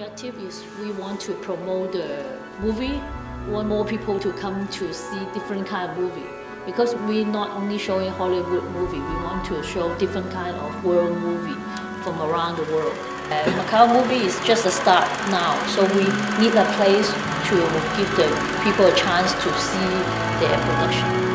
objective is we want to promote the movie, want more people to come to see different kind of movie. Because we're not only showing Hollywood movie, we want to show different kind of world movie from around the world. Macao movie is just a start now, so we need a place to give the people a chance to see their production.